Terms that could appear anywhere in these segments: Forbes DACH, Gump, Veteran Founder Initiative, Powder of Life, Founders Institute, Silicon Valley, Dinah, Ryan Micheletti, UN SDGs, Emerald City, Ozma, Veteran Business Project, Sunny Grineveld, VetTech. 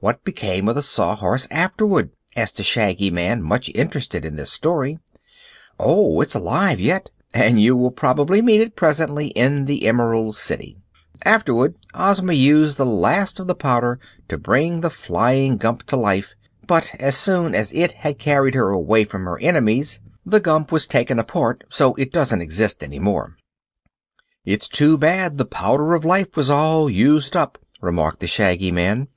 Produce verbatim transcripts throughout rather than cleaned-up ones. "What became of the Sawhorse afterward?" asked the Shaggy Man, much interested in this story. "Oh, it's alive yet, and you will probably meet it presently in the Emerald City. Afterward Ozma used the last of the powder to bring the flying Gump to life, but as soon as it had carried her away from her enemies, the Gump was taken apart, so it doesn't exist any more." "It's too bad the Powder of Life was all used up," remarked the Shaggy Man.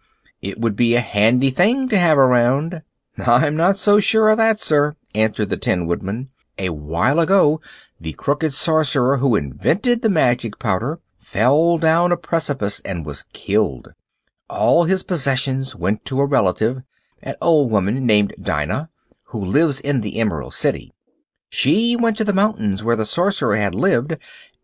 "It would be a handy thing to have around." "I'm not so sure of that, sir," answered the Tin Woodman. "A while ago the crooked sorcerer who invented the magic powder fell down a precipice and was killed. All his possessions went to a relative, an old woman named Dinah, who lives in the Emerald City. She went to the mountains where the sorcerer had lived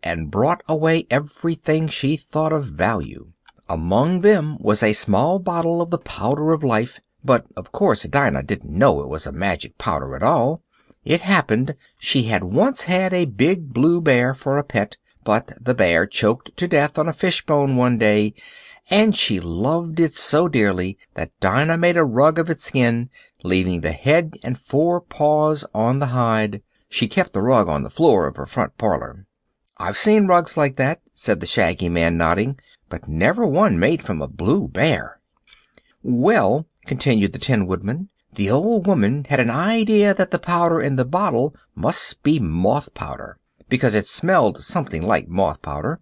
and brought away everything she thought of value. Among them was a small bottle of the Powder of Life, but of course Dinah didn't know it was a magic powder at all. It happened she had once had a big blue bear for a pet, but the bear choked to death on a fishbone one day, and she loved it so dearly that Dinah made a rug of its skin, leaving the head and four paws on the hide. She kept the rug on the floor of her front parlor." "I've seen rugs like that," said the Shaggy Man, nodding, "but never one made from a blue bear." "Well," continued the Tin Woodman, "the old woman had an idea that the powder in the bottle must be moth powder, because it smelled something like moth powder.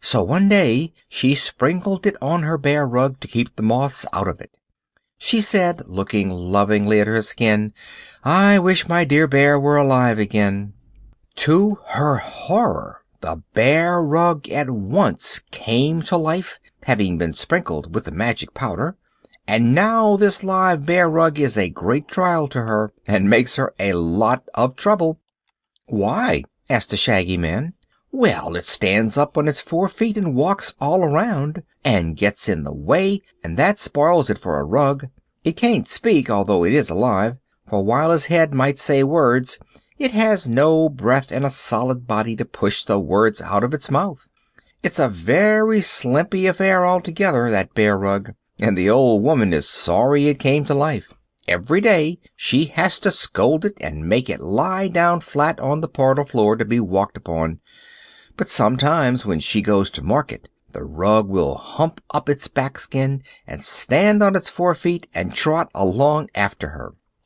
So one day she sprinkled it on her bear rug to keep the moths out of it. She said, looking lovingly at her skin, 'I wish my dear bear were alive again.' To her horror, the bear rug at once came to life, having been sprinkled with the magic powder, and now this live bear rug is a great trial to her and makes her a lot of trouble." "Why?" asked the Shaggy Man. "Well, it stands up on its four feet and walks all around, and gets in the way, and that spoils it for a rug. It can't speak, although it is alive, for while its head might say words, it has no breath and a solid body to push the words out of its mouth. It's a very slimpy affair altogether, that bear rug, and the old woman is sorry it came to life. Every day she has to scold it and make it lie down flat on the parlor floor to be walked upon. But sometimes when she goes to market, the rug will hump up its back skin and stand on its four feet and trot along after her.